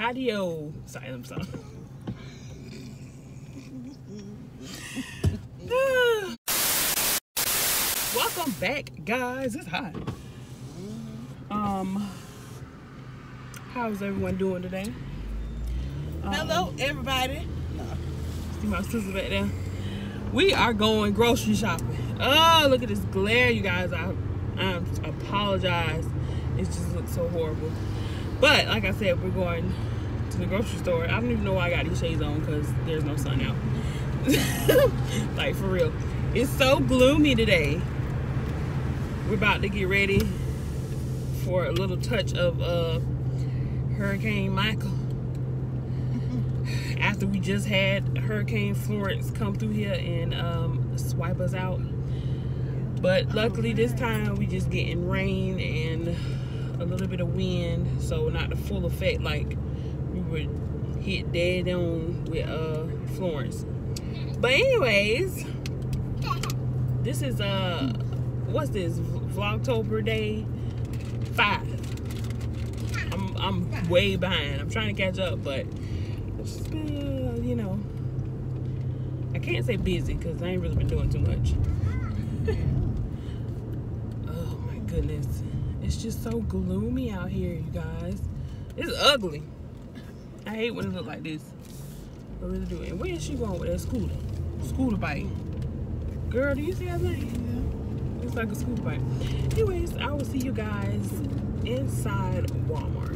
Adio. Sorry, I'm sorry. Welcome back, guys. It's hot. How's everyone doing today? Hello, everybody. See my sister back there. We are going grocery shopping. Oh, look at this glare, you guys. I apologize. It just looks so horrible. But like I said, we're going to the grocery store. I don't even know why I got these shades on because there's no sun out. Like, for real. It's so gloomy today. We're about to get ready for a little touch of Hurricane Michael. After we just had Hurricane Florence come through here and swipe us out. But luckily this time we just getting rain and a little bit of wind, so not the full effect like we would hit dead on with Florence. But anyways, this is what's this, Vlogtober day 5. I'm way behind. I'm trying to catch up, but it's just been, you know, I can't say busy because I ain't really been doing too much. Oh my goodness, it's just so gloomy out here, you guys. It's ugly. I hate when it look like this. I really do. And where is she going with that scooter bike? Girl, do you see that thing? Yeah. It's like a scooter bike. Anyways, I will see you guys inside Walmart.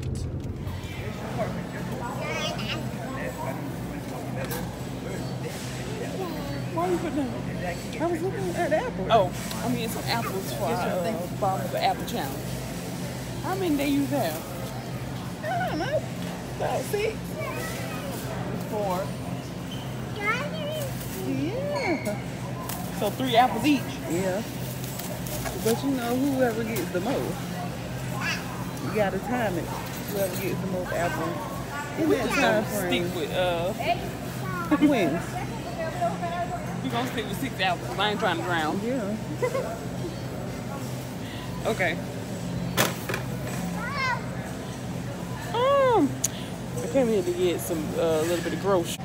Why are you putting that? I was looking at the apples. Oh, I mean, some apples for the bottom of the apple challenge. How many do you have? I don't know. About 6. It's 4. Yeah. So 3 apples each. Yeah. But you know, whoever gets the most, you gotta time it. Whoever gets the most apples in that time frame. Stick with wins. We're gonna stick with 6 apples. I ain't trying to drown. Yeah. Okay. I came here to get some little bit of groceries.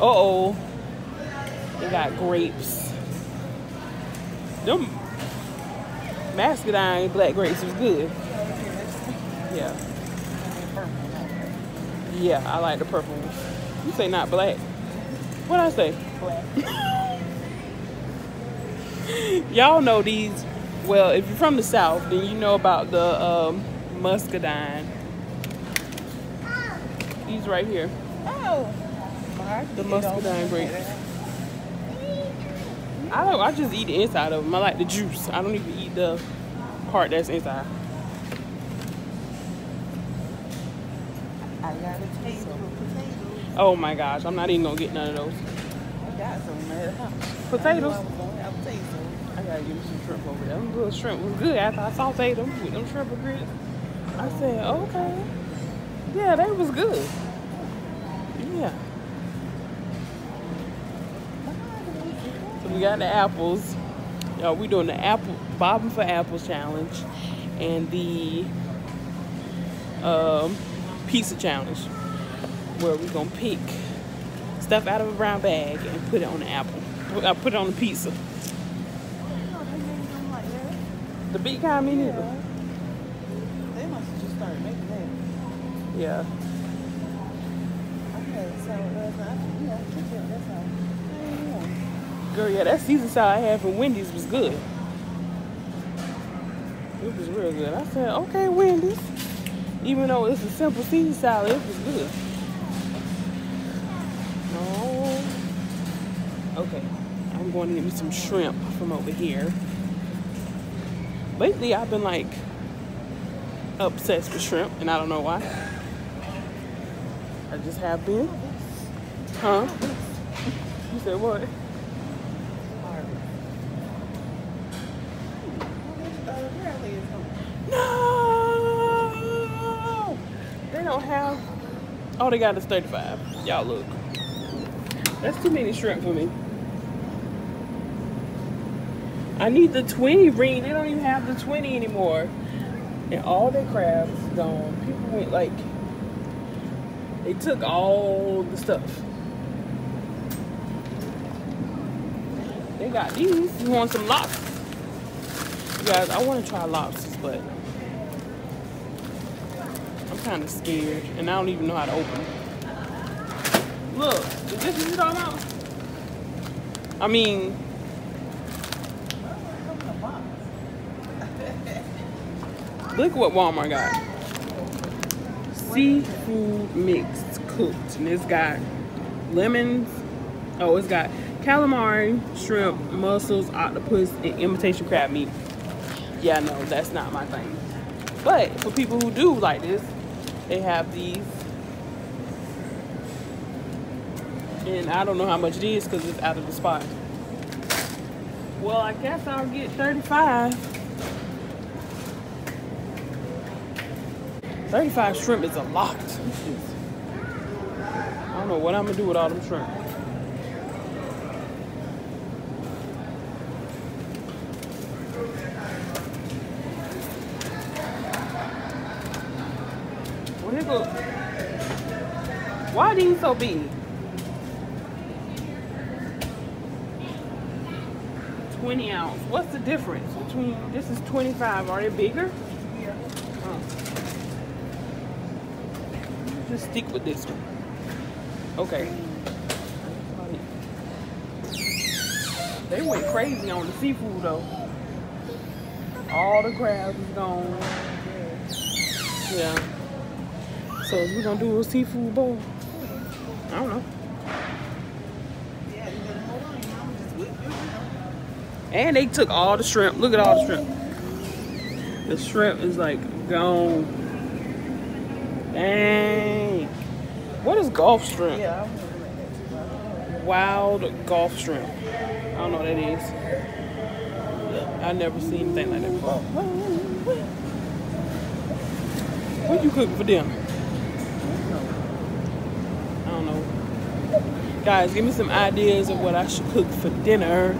Uh-oh. They got grapes. Them muscadine black grapes was good. Yeah. Yeah, I like the purple one. You say not black. What'd I say? Black. Y'all know these. Well, if you're from the South, then you know about the muscadine. These right here. Oh. The muscadine grapes. I just eat the inside of them. I like the juice. I don't even eat the part that's inside. I got a taste of potatoes. Oh my gosh, I'm not even gonna get none of those. I got some, man. Potatoes? I gotta give me some shrimp over there. Them little shrimp was good after I sauteed them with them shrimp and grits. I said, okay. Yeah, they was good. Yeah. We got the apples. Y'all, we doing the apple bobbing for apples challenge and the pizza challenge, where we gonna pick stuff out of a brown bag and put it on the apple. I put it on the pizza. The big kind, me neither. They must have just started making that. Yeah. Okay, so that's all. Girl, yeah, that Caesar salad I had from Wendy's was good. It was real good. I said, okay, Wendy's. Even though it's a simple Caesar salad, it was good. No. Okay, I'm going to get me some shrimp from over here. Lately, I've been like obsessed with shrimp, and I don't know why. I just have been. Huh? You said what? No! They don't have... All they got is 35. Y'all look. That's too many shrimp for me. I need the 20 ring. They don't even have the 20 anymore. And all their crabs gone. People went like, they took all the stuff. They got these. You want some lobsters? You guys, I want to try lobsters, but I'm kind of scared. And I don't even know how to open it. Look, is this what you're talking about? I mean, look what Walmart got. Seafood mixed cooked. And it's got lemons. Oh, it's got calamari, shrimp, mussels, octopus, and imitation crab meat. Yeah, no, that's not my thing. But for people who do like this, they have these. And I don't know how much it is because it's out of the spot. Well, I guess I'll get 35. 35 shrimp is a lot. I don't know what I'm gonna do with all them shrimp. Well, here go. Why are these so big? 20 ounce. What's the difference between this is 25? Are they bigger? Yeah. Just stick with this one. Okay. They went crazy on the seafood though. All the crabs is gone. Yeah. So we're gonna do a seafood bowl. I don't know. And they took all the shrimp. Look at all the shrimp. The shrimp is like gone. Dang. What is golf shrimp? Yeah. Wild golf shrimp. I don't know what that is. I never seen anything like that before. What you cooking for dinner? I don't know. Guys, give me some ideas of what I should cook for dinner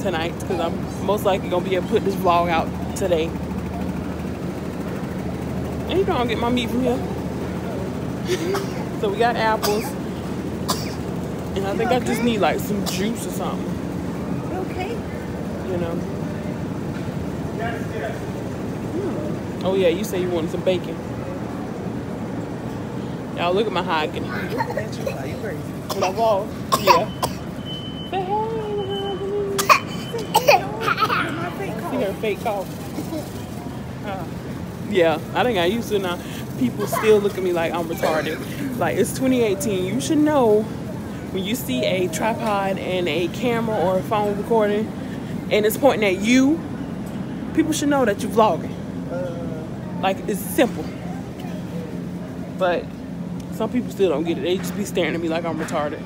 tonight, because I'm most likely going to be able to put this vlog out today. And you know I don't get my meat from here. So we got apples, and I think okay? I just need like some juice or something. You okay? You know. Mm. Oh yeah, you say you wanted some bacon. Y'all look at my high agony. When I fall, yeah. Say hey, see her fake cough. Yeah, I think I used to. Now people still look at me like I'm retarded. Like, it's 2018. You should know when you see a tripod and a camera or a phone recording and it's pointing at you, people should know that you're vlogging. Like, it's simple. But some people still don't get it. They just be staring at me like I'm retarded.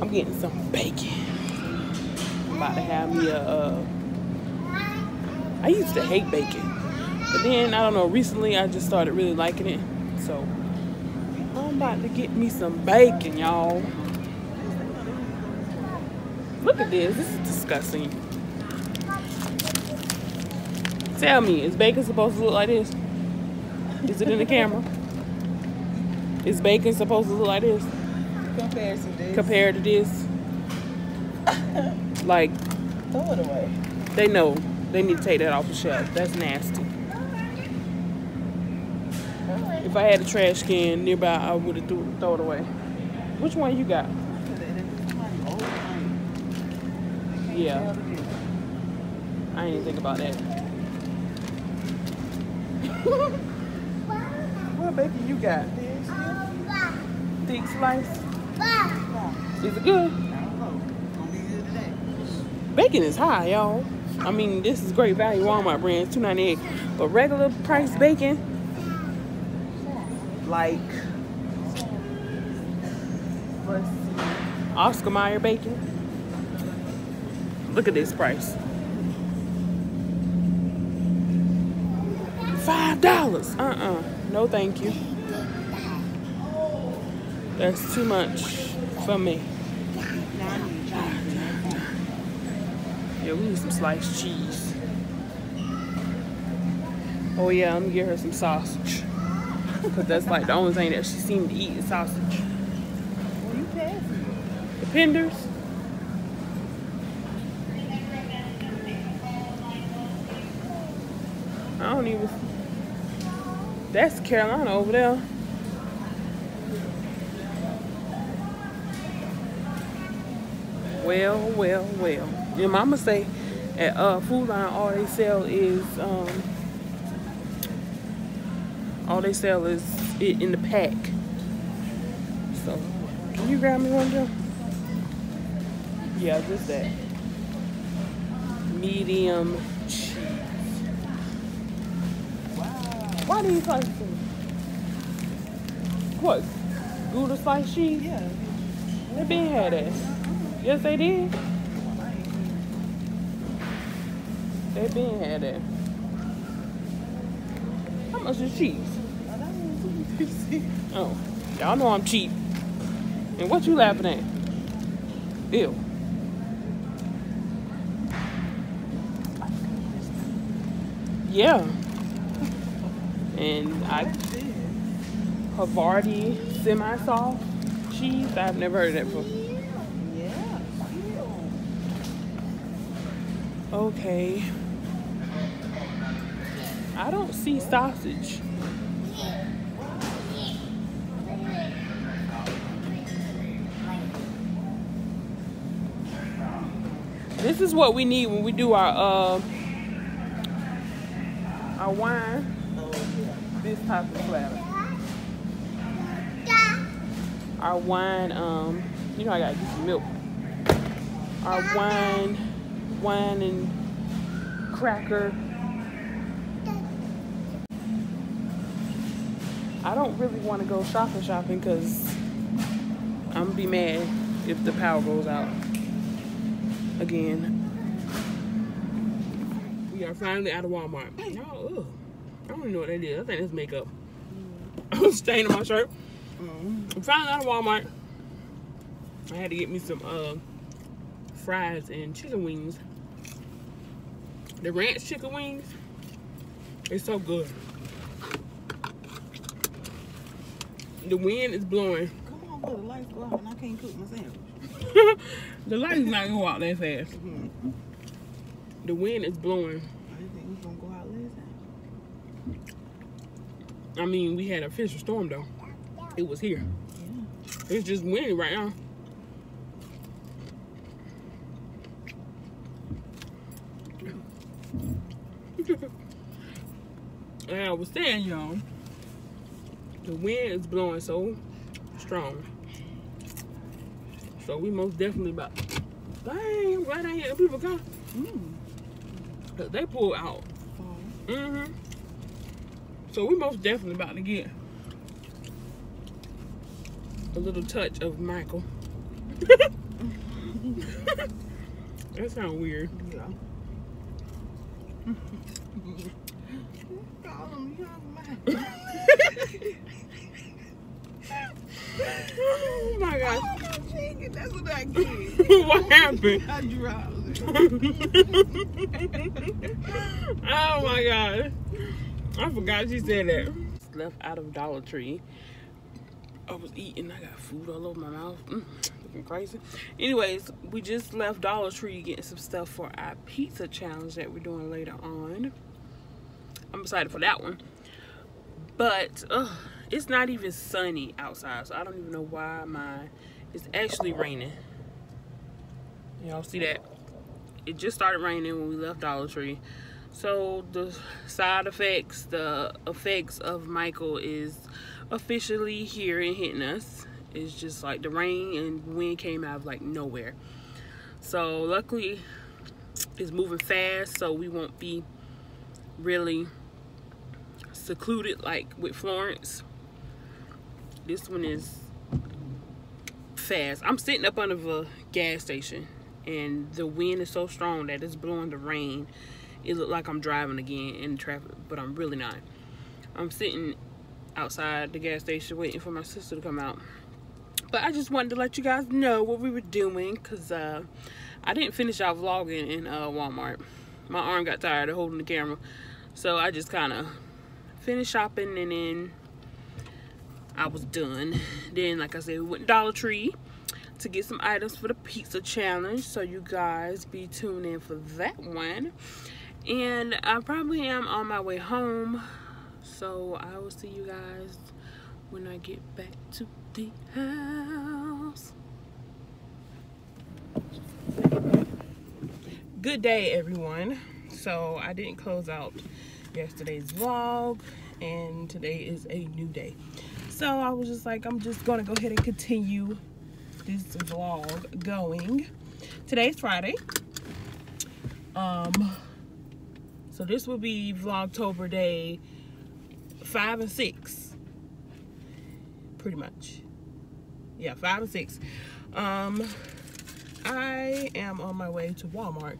I'm getting some bacon. I'm about to have me a I used to hate bacon, but then, I don't know, recently I just started really liking it. So, I'm about to get me some bacon, y'all. Look at this. This is disgusting. Tell me, is bacon supposed to look like this? Is it in the camera? Is bacon supposed to look like this? Compared to this. Compared to this? Like, throw it away. They know. They need to take that off the shelf. That's nasty. If I had a trash can nearby, I would have throw it away. Which one you got? Yeah. I didn't think about that. What bacon you got? Thick slice? Is it good? Bacon is high, y'all. I mean, this is great value. Walmart brands, $2.98. But regular price bacon, like, let's see, Oscar Mayer bacon. Look at this price. $5. No, thank you. That's too much for me. Yeah, we need some sliced cheese. Oh yeah, I'm gonna get her some sausage. Cause that's like the only thing that she seemed to eat is sausage. What are you passing? The penders. I don't even. That's Carolina over there. Well, well, well. Your mama say at Food Line all they sell is it in the pack. So can you grab me one, Joe? Yeah, just that. Medium cheese. Wow. Why do you slice food? What? Gouda sliced cheese? Yeah. They been had that. Yes, they did. They been had that. How much is cheese? Oh, y'all know I'm cheap. And what you laughing at? Ew. Yeah. And I... Havarti semi-soft cheese. I've never heard of that before. Yeah. Okay. I don't see sausage. This is what we need when we do our wine. This type of platter. Our wine, you know I gotta get some milk. Our wine and cracker. I don't really want to go shopping because I'm gonna be mad if the power goes out again. We are finally out of Walmart. Oh, I don't even know what that is. I think that's makeup. I'm staining my shirt. I'm finally out of Walmart. I had to get me some fries and chicken wings. The ranch chicken wings, it's so good. The wind is blowing. Come on, the light's blowing. I can't cook my sandwich. The light is not gonna go out that fast. Mm-hmm. The wind is blowing. I didn't think we was gonna go out last time. I mean, we had a official storm though. It was here. Yeah. It's just windy right now. And I was saying, y'all, the wind is blowing so strong. So we most definitely about to, dang, I'm glad I had people come. Cause they pulled out. So we most definitely about to get a little touch of Michael. That sounds weird. Yeah. Oh my gosh. Oh, my chicken. That's what I get. What happened? I dropped. Oh my gosh. I forgot you said that. Left out of Dollar Tree. I was eating. I got food all over my mouth. Looking crazy. Anyways, we just left Dollar Tree getting some stuff for our pizza challenge that we're doing later on. I'm excited for that one. But it's not even sunny outside, so I don't even know why it's actually raining. Y'all see that? It just started raining when we left Dollar Tree. So the effects of Michael is officially here and hitting us. It's just like the rain and wind came out of like nowhere. So luckily it's moving fast, so we won't be really secluded like with Florence. This one is fast. I'm sitting up under a gas station and the wind is so strong that it's blowing the rain. It looked like I'm driving again in traffic, but I'm really not. I'm sitting outside the gas station waiting for my sister to come out. But I just wanted to let you guys know what we were doing because I didn't finish y'all vlogging in Walmart. My arm got tired of holding the camera, so I just kind of finished shopping and then I was done. Then, like I said, we went to Dollar Tree to get some items for the pizza challenge, so you guys be tuned in for that one. And I probably am on my way home, so I will see you guys when I get back to the house. Good day, everyone. So I didn't close out yesterday's vlog, and today is a new day. So I was just like, I'm just gonna go ahead and continue this vlog going. Today's Friday. So this will be Vlogtober day 5 and 6, pretty much. Yeah, 5 and 6. I am on my way to Walmart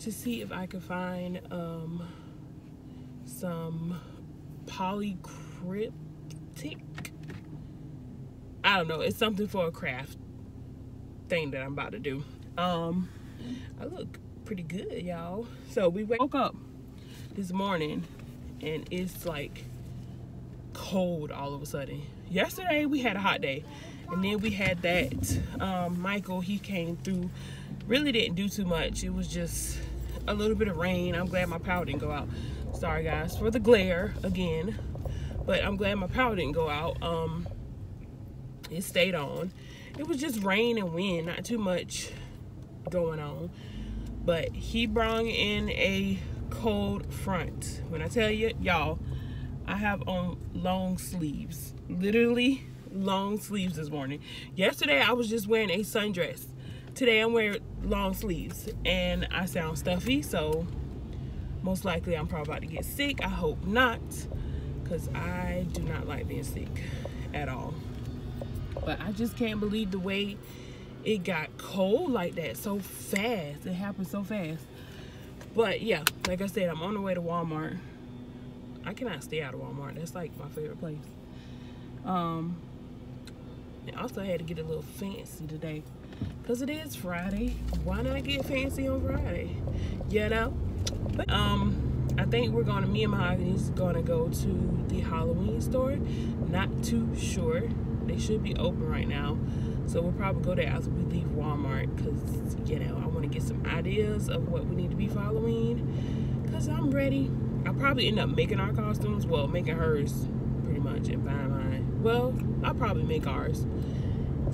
to see if I can find some polycryplic. I don't know. It's something for a craft thing that I'm about to do. I look pretty good, y'all. So we woke up this morning and it's like cold all of a sudden. Yesterday we had a hot day, and then we had that Michael. He came through, really didn't do too much. It was just a little bit of rain. I'm glad my power didn't go out. Sorry guys for the glare again, but I'm glad my power didn't go out. It stayed on. It was just rain and wind, not too much going on. But he brought in a cold front. When I tell you, y'all, I have on long sleeves, literally long sleeves this morning. Yesterday I was just wearing a sundress. Today I'm wearing long sleeves, and I sound stuffy, so most likely I'm probably about to get sick. I hope not, because I do not like being sick at all. But I just can't believe the way it got cold like that so fast. It happened so fast. But yeah, like I said, I'm on the way to Walmart. I cannot stay out of Walmart. That's like my favorite place. And also I had to get a little fancy today, because it is Friday. Why not get fancy on Friday? You know? But, I think we're going to, me and Mahogany's going to go to the Halloween store. Not too sure. They should be open right now, so we'll probably go there after we leave Walmart, because, you know, I want to get some ideas of what we need to be following, because I'm ready. I'll probably end up making our costumes, well, making hers pretty much, and buying mine. Well, I'll probably make ours.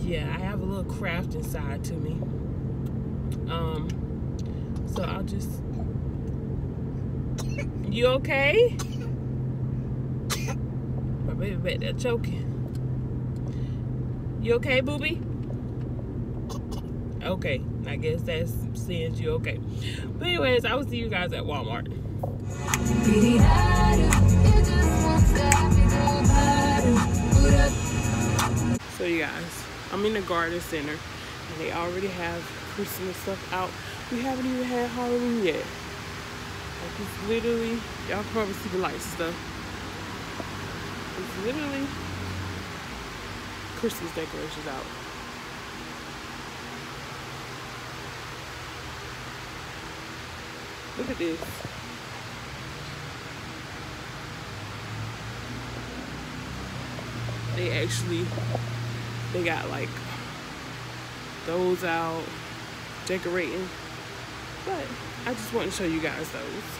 Yeah, I have a little craft inside to me. So I'll just, you okay? My baby back there choking. You okay, booby? Okay, I guess that's saying you okay. But anyways, I will see you guys at Walmart. So you guys, I'm in the garden center, and they already have Christmas stuff out. We haven't even had Halloween yet. Like, it's literally, y'all can probably see the lights and stuff. It's literally Christmas decorations out. Look at this. They got like those out decorating, but I just want to show you guys those.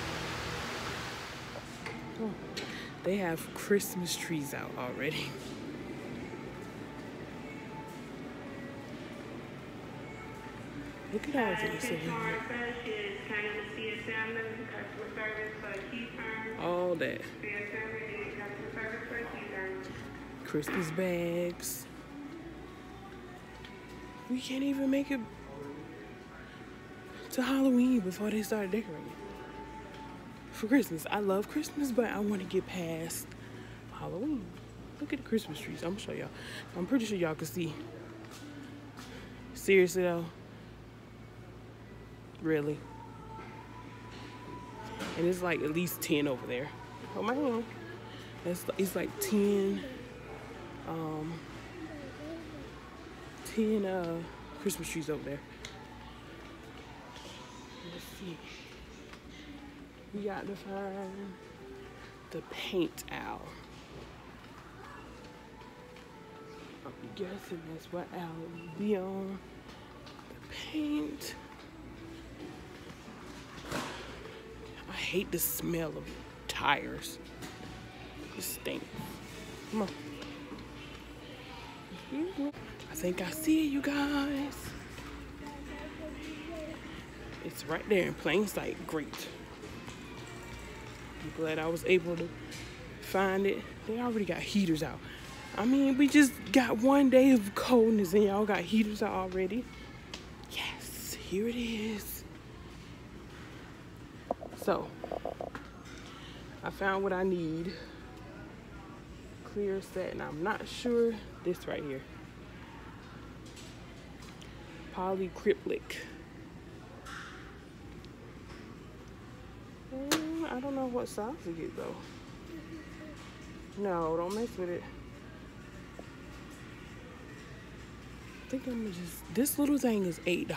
Oh, they have Christmas trees out already. Look at all this in here. All that. Christmas bags. We can't even make it to Halloween before they start decorating for Christmas. I love Christmas, but I want to get past Halloween. Look at the Christmas trees. I'm gonna show y'all. I'm pretty sure y'all can see. Seriously though. Really. And it's like at least 10 over there. Oh my God. It's like 10 Christmas trees over there. see. We got to find the paint owl. I'm guessing that's what owl will be on. The paint. I hate the smell of tires. It stinks. Come on. I think I see you guys. It's right there in plain sight. Great. I'm glad I was able to find it. They already got heaters out. I mean, we just got one day of coldness and y'all got heaters out already. Yes, here it is. So, I found what I need. Clear set, and I'm not sure. This right here. Polycryplic. I don't know what size to get though. No, don't mess with it. I think I'm just, this little thing is $8.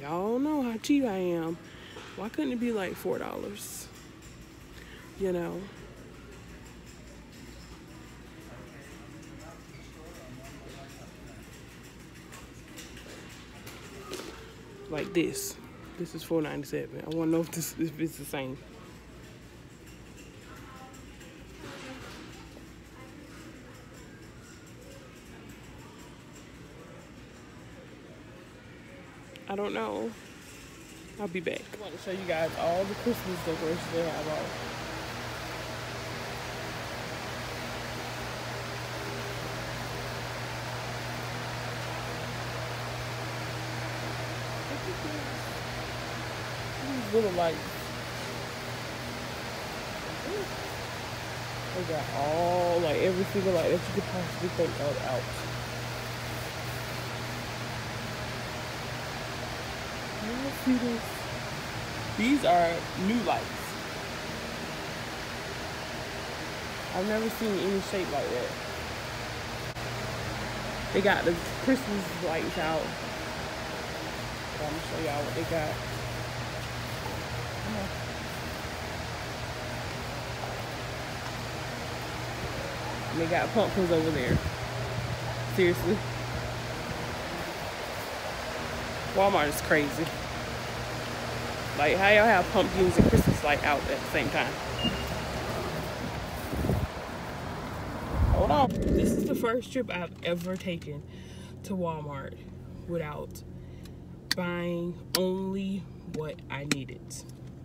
Y'all know how cheap I am. Why couldn't it be like $4? You know? Like this. This is $4.97. I want to know if it's the same. I don't know. I'll be back. I want to show you guys all the Christmas decorations they have on. Little lights. They got all, like, every single light that you could possibly think of out. You see this? These are new lights. I've never seen any shape like that. They got the Christmas lights out. I'm gonna show y'all what they got. And they got pumpkins over there. Seriously. Walmart is crazy. Like, how y'all have pumpkins and Christmas light out at the same time? Hold on. This is the first trip I've ever taken to Walmart without buying only what I needed.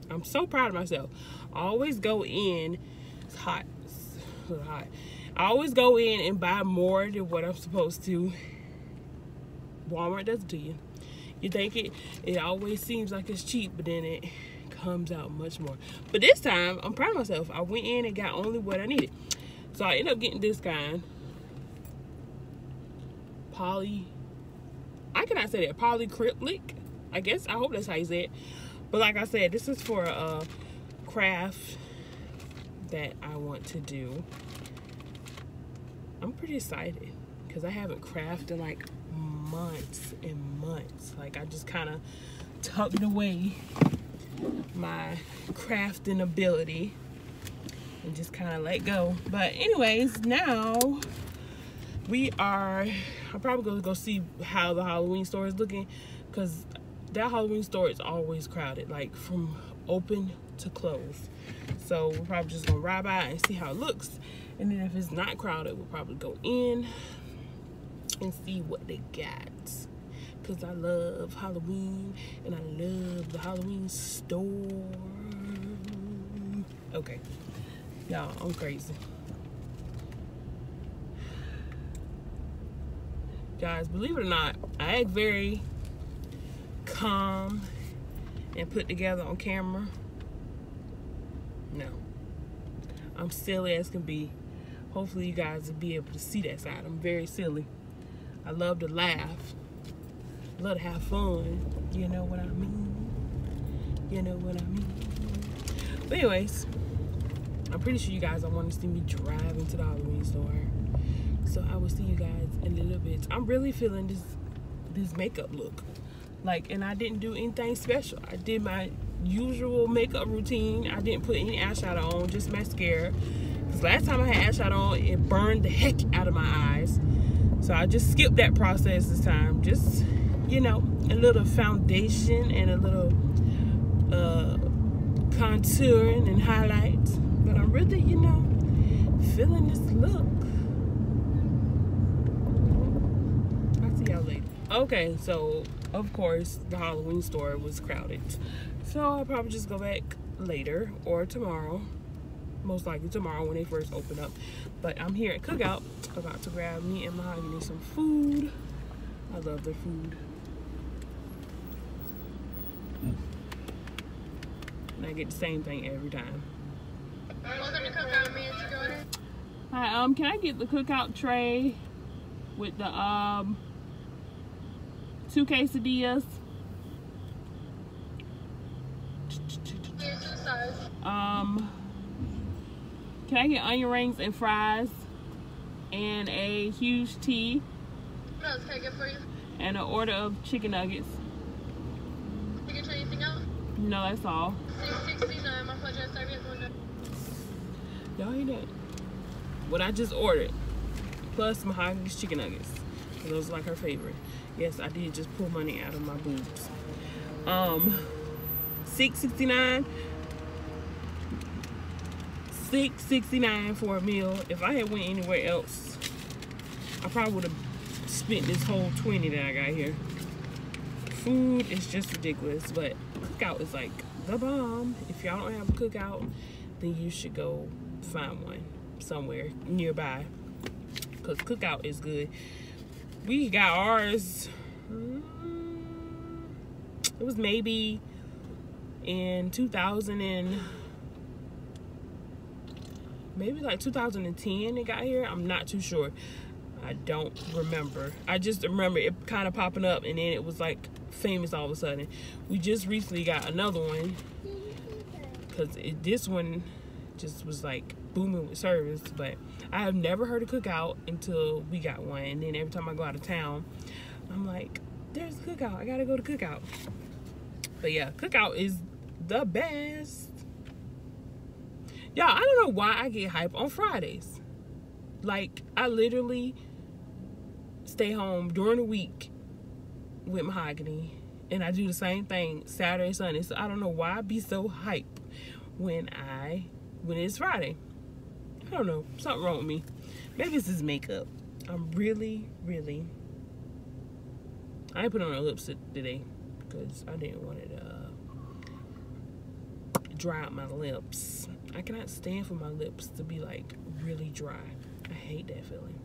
I'm so proud of myself. I always go in, it's hot, it's a little hot. I always go in and buy more than what I'm supposed to. Walmart does it to you. You think it always seems like it's cheap, but then it comes out much more. But this time, I'm proud of myself. I went in and got only what I needed. So I ended up getting this kind. I cannot say that, polycryplic, I guess. I hope that's how you say it. But like I said, this is for a craft that I want to do. I'm pretty excited because I haven't crafted in like months and months. Like, I just kind of tucked away my crafting ability and just kind of let go. But anyways, now we are, I'm probably going to go see how the Halloween store is looking, because that Halloween store is always crowded, like from open to close. So we're probably just gonna ride by and see how it looks, and then if it's not crowded, we'll probably go in and see what they got, because I love Halloween and I love the Halloween store. Okay, y'all, I'm crazy. Guys, believe it or not, I act very calm and put together on camera. No, I'm silly as can be. Hopefully you guys will be able to see that side. I'm very silly. I love to laugh, love to have fun. You know what I mean? You know what I mean? But anyways, I'm pretty sure you guys don't want to see me drive into the Halloween store. So I will see you guys in a little bit. I'm really feeling this makeup look. Like, and I didn't do anything special. I did my usual makeup routine. I didn't put any eyeshadow on, just mascara. Because last time I had eyeshadow on, it burned the heck out of my eyes. So I just skipped that process this time. Just, you know, a little foundation and a little contouring and highlights. But I'm really, you know, feeling this look. I'll see y'all later. Okay, so of course the Halloween store was crowded. So I'll probably just go back later or tomorrow. Most likely tomorrow when they first open up. But I'm here at Cookout about to grab me and Mahogany some food. I love their food. And I get the same thing every time. Welcome to Cookout, man. Hi, can I get the Cookout tray with the 2 quesadillas? Can I get onion rings and fries and a huge tea? What else can I get for you? And an order of chicken nuggets. Can you try anything else? No, that's all. 669, my pleasure. Sorry, at the window. Y'all hear that? What I just ordered, plus Mahogany's chicken nuggets. Those are like her favorite. Yes, I did just pull money out of my boobs. $6.69. $6.69 for a meal. If I had went anywhere else, I probably would have spent this whole 20 that I got here. Food is just ridiculous, but Cookout is like the bomb. If y'all don't have a Cookout, then you should go find one somewhere nearby, because Cookout is good. We got ours, it was maybe in 2010 it got here. I'm not too sure. I don't remember. I just remember it kind of popping up, and then it was like famous all of a sudden. We just recently got another one because this one just was like booming with service. But I have never heard of Cookout until we got one, and then every time I go out of town, I'm like, there's a Cookout, I gotta go to Cookout. But yeah, Cookout is the best. Y'all, I don't know why I get hype on Fridays. Like, I literally stay home during the week with Mahogany, and I do the same thing Saturday, Sunday. So I don't know why I be so hype when it's Friday. I don't know, something wrong with me. Maybe it's this makeup. I'm really I ain't put on a lipstick today because I didn't want it to dry out my lips. I cannot stand for my lips to be like really dry. I hate that feeling.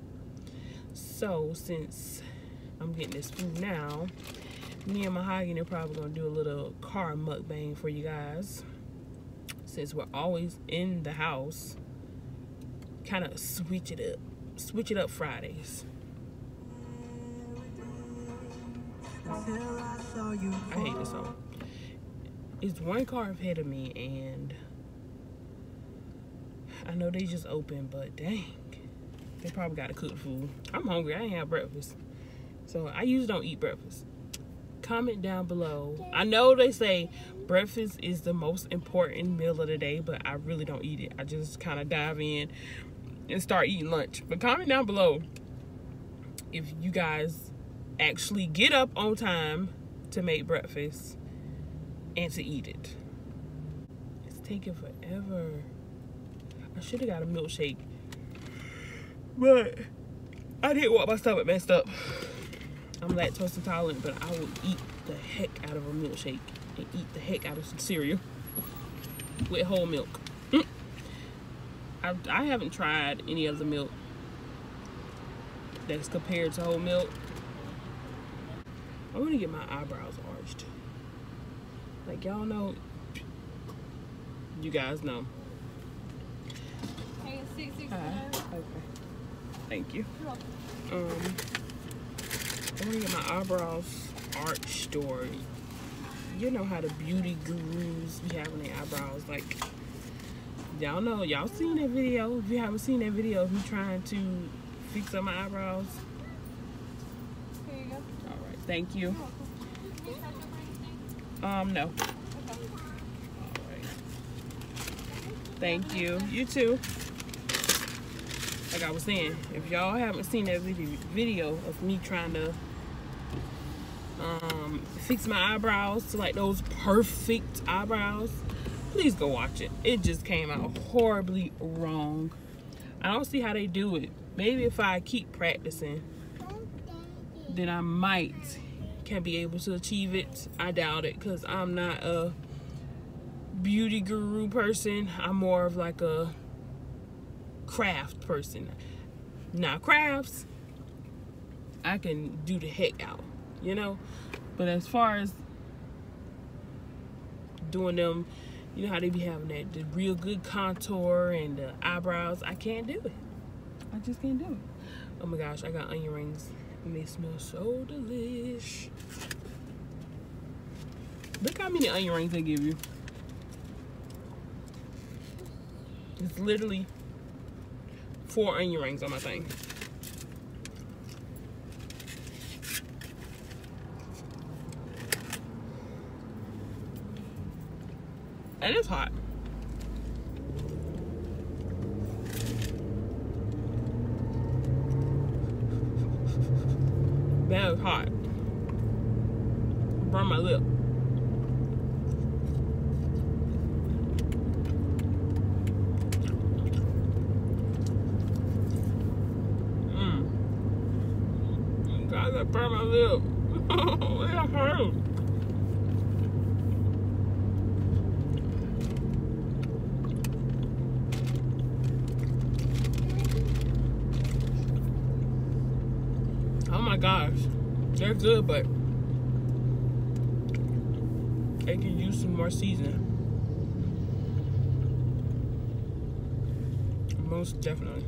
So since I'm getting this food now, me and Mahogany are probably gonna do a little car mukbang for you guys, since we're always in the house. Kind of switch it up Fridays. I hate this song. It's one car ahead of me, and I know they just opened, but dang, they probably gotta cook food. I'm hungry, I ain't have breakfast. So I usually don't eat breakfast. Comment down below. I know they say breakfast is the most important meal of the day, but I really don't eat it. I just kind of dive in and start eating lunch. But comment down below if you guys actually get up on time to make breakfast and to eat it. It's taking forever. I should have got a milkshake, but I didn't want my stomach messed up. I'm lactose intolerant, but I would eat the heck out of a milkshake and eat the heck out of some cereal with whole milk. I haven't tried any other milk that's compared to whole milk. I'm gonna get my eyebrows arched. Like, y'all know, you guys know. Hey, it's 669. Okay. Thank you. I'm gonna get my eyebrows arched, or you know how the beauty gurus be having their eyebrows. Like, y'all know, y'all seen that video. If you haven't seen that video of me trying to fix up my eyebrows. Here you go. All right, thank you. No. Okay. All right. Thank you. You too. Like I was saying, if y'all haven't seen that video of me trying to fix my eyebrows to like those perfect eyebrows, please go watch it. It just came out horribly wrong. I don't see how they do it. Maybe if I keep practicing, then I might can be able to achieve it. I doubt it because I'm not a beauty guru person. I'm more of like a craft person. Now crafts, I can do the heck out, you know? But as far as doing them, you know how they be having that the real good contour and the eyebrows, I can't do it. I just can't do it. Oh my gosh, I got onion rings and they smell so delish. Look how many onion rings they give you. It's literally 4 onion rings on my thing. And it's hot. That was hot. Burn my lip. God, that burned my lip. That hurt. Gosh, they're good, but they can use some more seasoning. Most definitely.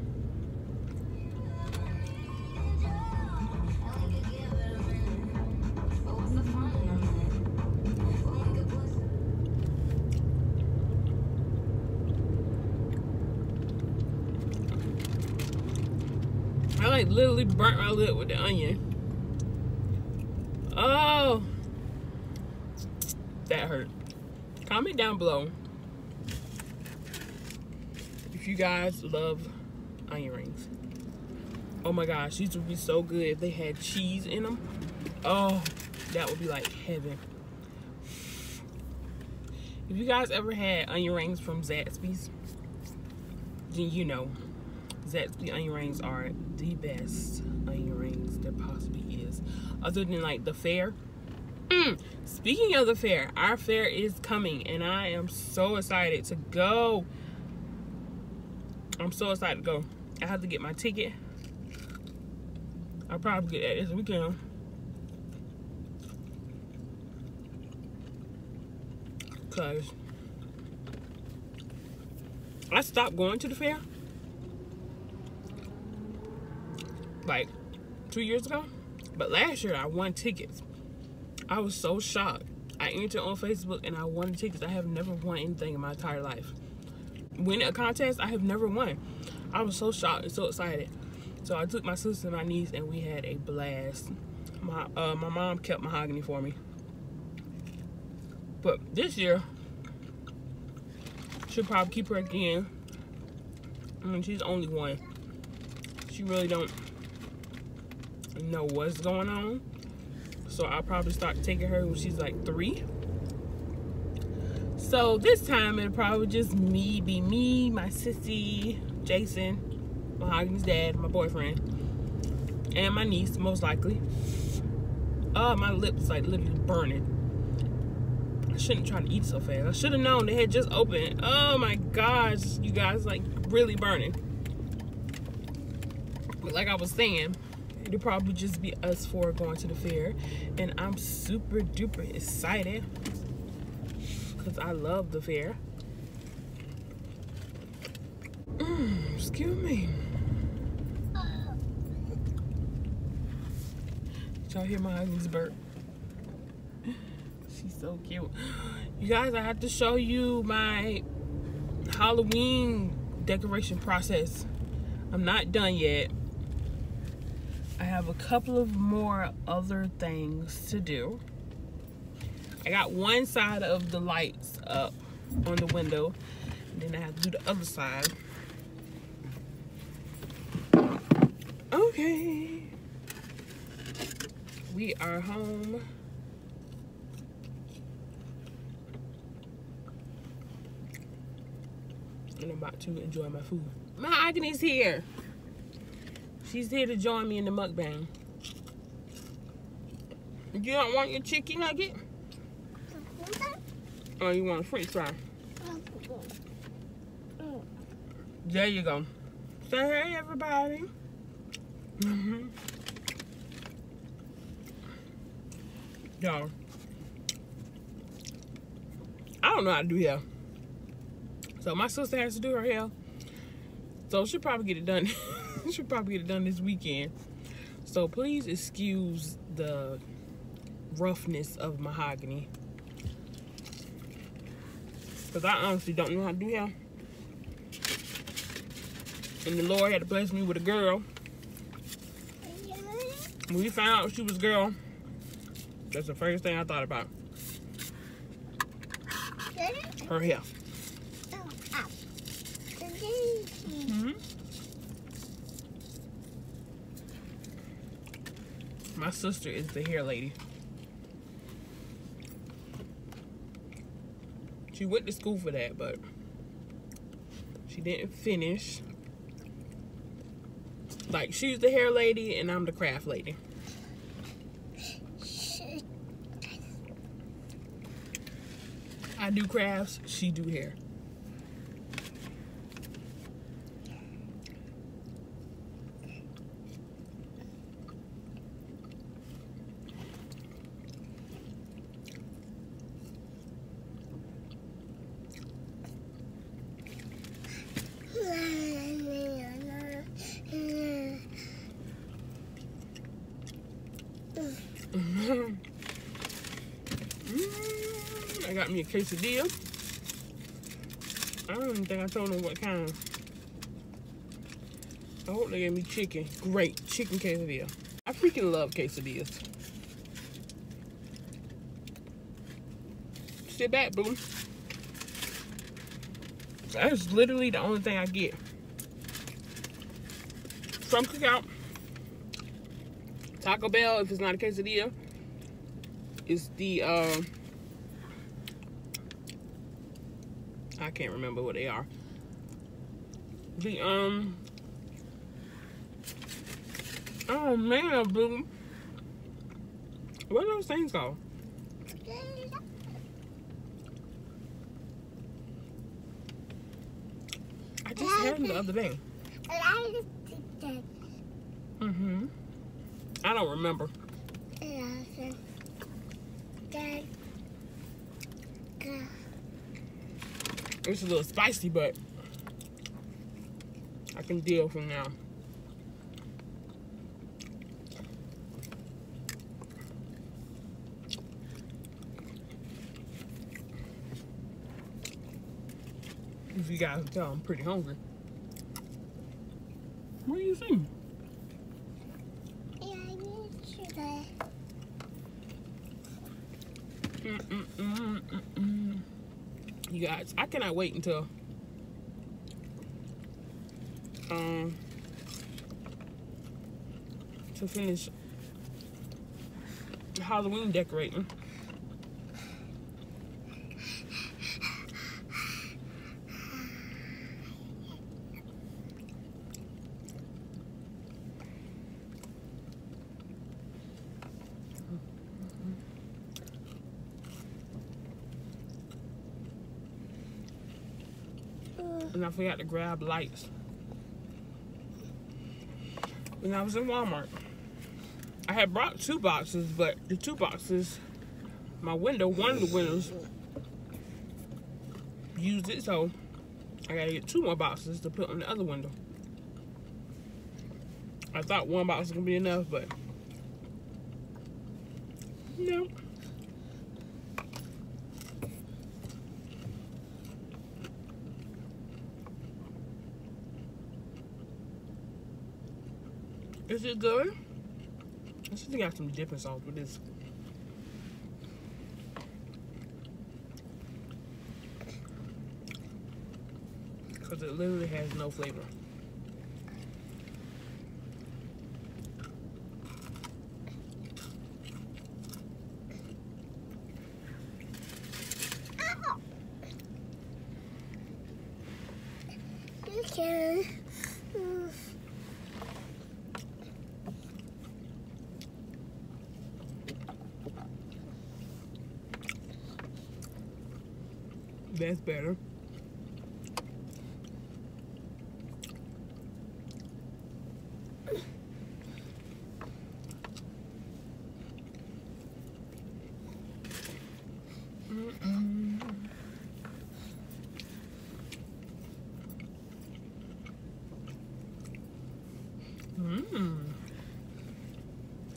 I like literally burnt my lip with the onion. Oh, that hurt. Comment down below if you guys love onion rings. Oh my gosh, these would be so good if they had cheese in them. Oh, that would be like heaven. If you guys ever had onion rings from Zaxby's, then you know Zaxby onion rings are the best onion rings there possibly is. Other than like the fair. Speaking of the fair, our fair is coming and I am so excited to go. I'm so excited to go. I have to get my ticket. I'll probably get that this weekend. Cause I stopped going to the fair like 2 years ago. But last year, I won tickets. I was so shocked. I entered on Facebook and I won tickets. I have never won anything in my entire life. Winning a contest, I have never won. I was so shocked and so excited. So I took my sister and my niece and we had a blast. My mom kept mahogany for me. But this year, she'll probably keep her again. I mean, she's only one. She really don't know what's going on, so I'll probably start taking her when she's like 3. So this time it'll probably just be me, my sissy, Jason, Mahogany's dad, my boyfriend, and my niece most likely. Oh, my lips like literally burning. I shouldn't try to eat so fast. I should have known they had just opened. Oh my gosh, you guys, like really burning. But like I was saying, it'll probably just be us 4 going to the fair. And I'm super duper excited because I love the fair. Excuse me. Did y'all hear my husband's burp? She's so cute. You guys, I have to show you my Halloween decoration process. I'm not done yet. I have a couple of more other things to do. I got one side of the lights up on the window, and then I have to do the other side. Okay, we are home. And I'm about to enjoy my food. My Agony's here. She's here to join me in the mukbang. You don't want your chicken nugget? Oh, you want a french fry? There you go. Say hey, everybody. Y'all, I don't know how to do hair. So my sister has to do her hair. So she'll probably get it done. She'll probably get it done this weekend. So please excuse the roughness of mahogany, because I honestly don't know how to do hair. And the Lord had to bless me with a girl. When we found out she was a girl, that's the first thing I thought about. Her hair. Mm-hmm. My sister is the hair lady. She went to school for that, but she didn't finish. Like, she's the hair lady and I'm the craft lady. I do crafts, she do hair. I got me a quesadilla. I don't even think I told them what kind. I hope they gave me chicken. Great chicken quesadilla. I freaking love quesadillas. Sit back, boo. That's literally the only thing I get from Cookout. Taco Bell, if it's not a quesadilla, it's the, I can't remember what they are. The, oh man, boo. What are those things called? I just had them the other day. Mm-hmm. I don't remember. It's a little spicy, but I can deal from now. If you guys can tell, I'm pretty hungry. What do you think? You guys, I cannot wait until to finish Halloween decorating. And I forgot to grab lights. When I was in Walmart, I had brought two boxes, but the two boxes, my window, one of the windows used it, so I gotta get two more boxes to put on the other window. I thought one box was gonna be enough, but no. Is it good? I should have got some dipping sauce with this. because it literally has no flavor. That's better.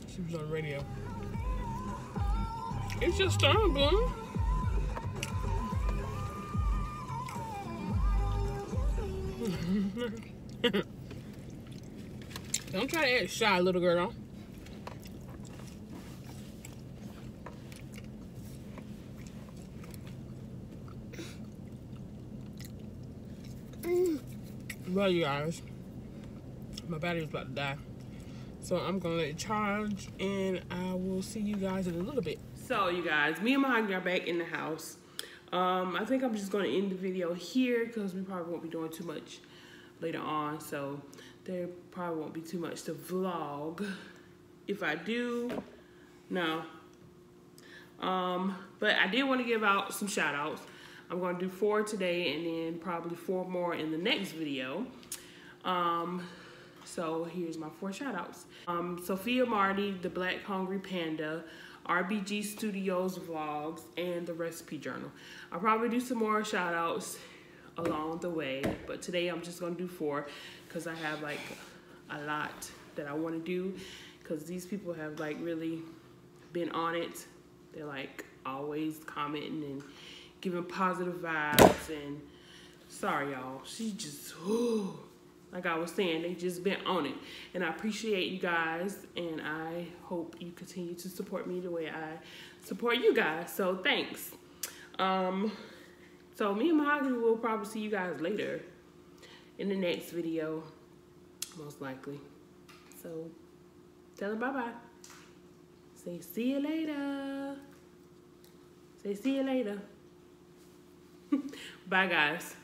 She was on the radio. It's just starting, Bloom. Don't try to act shy, little girl. Well, you guys, my battery's about to die, so I'm gonna let it charge, and I will see you guys in a little bit. So, you guys, me and my hubby are back in the house. I think I'm just gonna end the video here because we probably won't be doing too much later on, so there probably won't be too much to vlog. If I do, no. But I did want to give out some shout outs. I'm going to do 4 today and then probably 4 more in the next video. So here's my 4 shout outs. Sophia Marty, The Black Hungry Panda, RBG Studios Vlogs, and The Recipe Journal. I'll probably do some more shout outs along the way, but today I'm just gonna do 4 because I have like a lot that I want to do, because these people have like really been on it. They're like always commenting and giving positive vibes, and sorry y'all, she just like I was saying, they just been on it, and I appreciate you guys, and I hope you continue to support me the way I support you guys, so thanks. So me and my hubby will probably see you guys later in the next video, most likely. So tell them bye-bye. Say see you later. Say see you later. Bye guys.